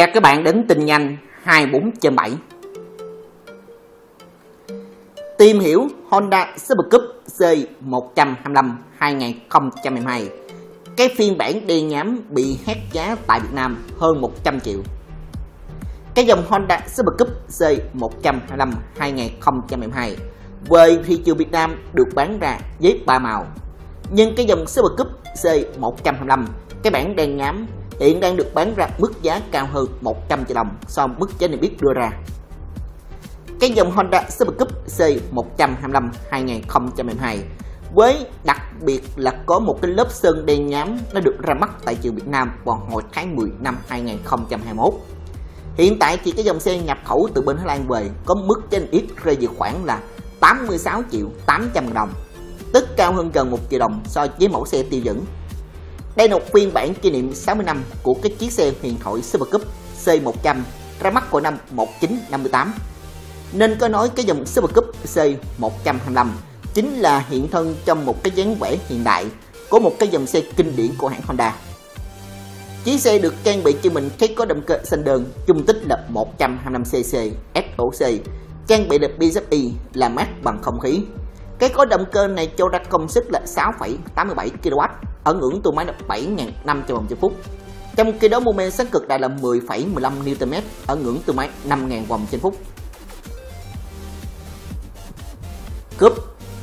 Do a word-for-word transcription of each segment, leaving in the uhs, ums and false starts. Chào các bạn đến Tinnhanh hai mươi bốn trên bảy. Tìm hiểu Honda Super Cub C một trăm hai mươi lăm hai nghìn không trăm hai mươi hai. Cái phiên bản đen nhám bị hét giá tại Việt Nam hơn một trăm triệu. Cái dòng Honda Super Cub C một trăm hai mươi lăm hai nghìn không trăm hai mươi hai về thị trường Việt Nam được bán ra với ba màu. Nhưng cái dòng Super Cub C một trăm hai mươi lăm, cái bản đen nhám hiện đang được bán ra mức giá cao hơn một trăm triệu đồng so với mức giá niêm yết đưa ra. Cái dòng Honda Super Cub C một trăm hai mươi lăm hai nghìn không trăm hai mươi hai với đặc biệt là có một cái lớp sơn đen nhám, nó được ra mắt tại thị trường Việt Nam vào hồi tháng mười năm hai nghìn không trăm hai mươi mốt. Hiện tại thì cái dòng xe nhập khẩu từ bên Thái Lan về có mức giá niêm yết rơi vào khoảng là tám mươi sáu triệu tám trăm nghìn đồng, tức cao hơn gần một triệu đồng so với mẫu xe tiêu chuẩn. Đây là một phiên bản kỷ niệm sáu mươi năm của cái chiếc xe huyền thoại Super Cub C một trăm ra mắt vào năm một nghìn chín trăm năm mươi tám. Nên có nói cái dòng Super Cub C một trăm hai mươi lăm chính là hiện thân trong một cái dáng vẻ hiện đại của một cái dòng xe kinh điển của hãng Honda. Chiếc xe được trang bị cho mình cái có động cơ xanh đơn, dung tích là một trăm hai mươi lăm xê xê ét ô hát xê, trang bị là bê zét pê làm mát bằng không khí. Cái có động cơ này cho ra công suất là sáu phẩy tám mươi bảy ki lô oát ở ngưỡng tua máy là bảy nghìn năm trăm vòng trên phút, trong khi đó mô men xoắn cực đại là mười phẩy mười lăm niu-tơn mét ở ngưỡng tua máy năm nghìn vòng trên phút. Cúp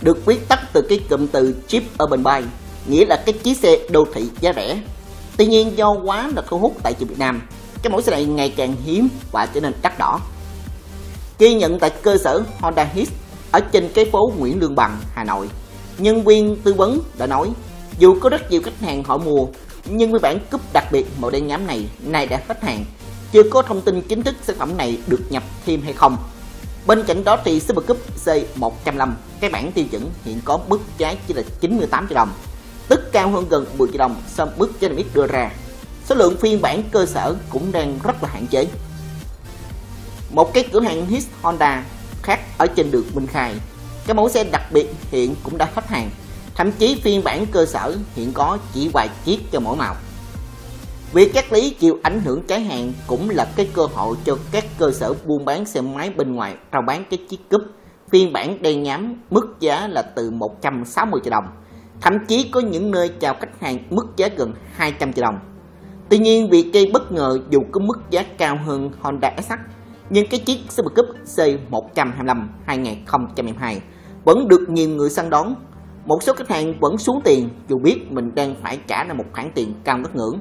được viết tắt từ cái cụm từ Cheap Urban Bike, nghĩa là cái chiếc xe đô thị giá rẻ. Tuy nhiên do quá là thu hút tại thị trường Việt Nam, cái mẫu xe này ngày càng hiếm và trở nên đắt đỏ. Ghi nhận tại cơ sở Honda His ở trên cái phố Nguyễn Lương Bằng, Hà Nội, nhân viên tư vấn đã nói dù có rất nhiều khách hàng họ mua, nhưng với bản cúp đặc biệt màu đen nhám này nay đã hết hàng, chưa có thông tin chính thức sản phẩm này được nhập thêm hay không. Bên cạnh đó thì Super Cub C một trăm hai mươi lăm cái bản tiêu chuẩn hiện có mức giá chỉ là chín mươi tám triệu đồng, tức cao hơn gần mười triệu đồng so với mức giá niêm yết đưa ra. Số lượng phiên bản cơ sở cũng đang rất là hạn chế. Một cái cửa hàng His Honda khác ở trên đường Minh Khai, cái mẫu xe đặc biệt hiện cũng đã hết hàng. Thậm chí phiên bản cơ sở hiện có chỉ vài chiếc cho mỗi màu. Việc các lý chịu ảnh hưởng trái hàng cũng là cái cơ hội cho các cơ sở buôn bán xe máy bên ngoài rao bán cái chiếc cúp phiên bản đen nhám mức giá là từ một trăm sáu mươi triệu đồng. Thậm chí có những nơi chào khách hàng mức giá gần hai trăm triệu đồng. Tuy nhiên việc gây bất ngờ dù có mức giá cao hơn Honda ét hát, nhưng cái chiếc Super Cub C một trăm hai mươi lăm hai nghìn không trăm hai mươi hai vẫn được nhiều người săn đón. Một số khách hàng vẫn xuống tiền dù biết mình đang phải trả ra một khoản tiền cao ngất ngưỡng.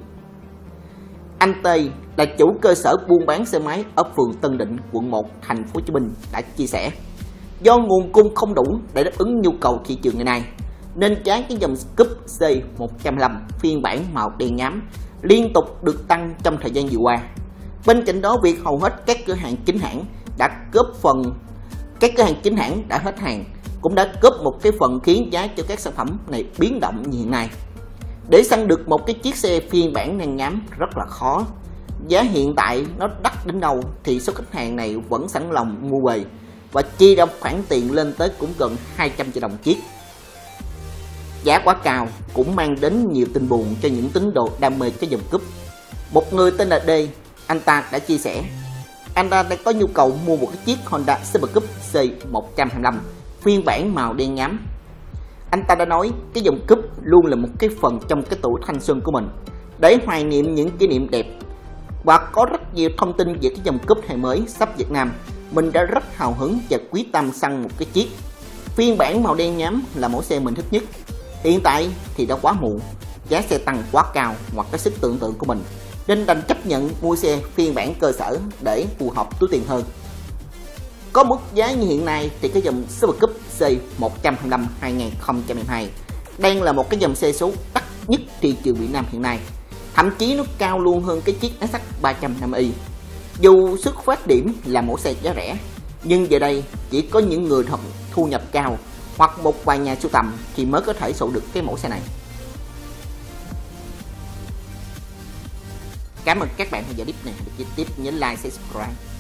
Anh T là chủ cơ sở buôn bán xe máy ở phường Tân Định, quận một, thành phố Hồ Chí Minh đã chia sẻ do nguồn cung không đủ để đáp ứng nhu cầu thị trường ngày nay, nên giá cái dòng Cub C một trăm hai mươi lăm phiên bản màu đen nhám liên tục được tăng trong thời gian vừa qua. Bên cạnh đó việc hầu hết các cửa hàng chính hãng đã cướp phần các cửa hàng chính hãng đã hết hàng cũng đã cướp một cái phần khiến giá cho các sản phẩm này biến động như hiện nay. Để săn được một cái chiếc xe phiên bản đen nhám rất là khó. Giá hiện tại nó đắt đến đâu thì số khách hàng này vẫn sẵn lòng mua về và chi ra khoản tiền lên tới cũng gần hai trăm triệu đồng chiếc. Giá quá cao cũng mang đến nhiều tin buồn cho những tín đồ đam mê cái dòng cúp. Một người tên là D, anh ta đã chia sẻ anh ta đang có nhu cầu mua một cái chiếc Honda Super Cub C một trăm hai mươi lăm phiên bản màu đen nhám. Anh ta đã nói cái dòng cúp luôn là một cái phần trong cái tuổi thanh xuân của mình để hoài niệm những kỷ niệm đẹp, và có rất nhiều thông tin về cái dòng cúp hệ mới sắp Việt Nam. Mình đã rất hào hứng và quyết tâm săn một cái chiếc phiên bản màu đen nhám là mẫu xe mình thích nhất. Hiện tại thì đã quá muộn, giá xe tăng quá cao hoặc cái sức tưởng tượng của mình, nên đành chấp nhận mua xe phiên bản cơ sở để phù hợp túi tiền hơn. Có mức giá như hiện nay thì cái dòng Super Cub C một trăm hai mươi lăm hai nghìn không trăm hai mươi hai đang là một cái dòng xe số đắt nhất thị trường Việt Nam hiện nay. Thậm chí nó cao luôn hơn cái chiếc S H ba trăm năm mươi i. Dù xuất phát điểm là mẫu xe giá rẻ, nhưng giờ đây chỉ có những người thu nhập cao hoặc một vài nhà sưu tầm thì mới có thể sở hữu được cái mẫu xe này. Cảm ơn các bạn theo dõi clip này. Để tiếp nhớ like, subscribe.